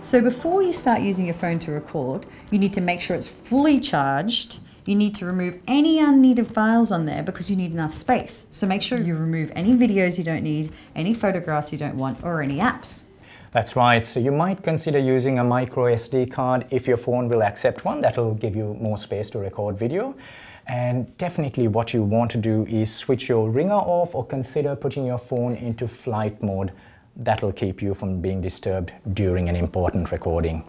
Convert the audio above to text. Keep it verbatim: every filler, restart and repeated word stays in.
So before you start using your phone to record, you need to make sure it's fully charged. You need to remove any unneeded files on there because you need enough space. So make sure you remove any videos you don't need, any photographs you don't want, or any apps. That's right. So you might consider using a micro S D card if your phone will accept one. That'll give you more space to record video. And definitely what you want to do is switch your ringer off or consider putting your phone into flight mode. That'll keep you from being disturbed during an important recording.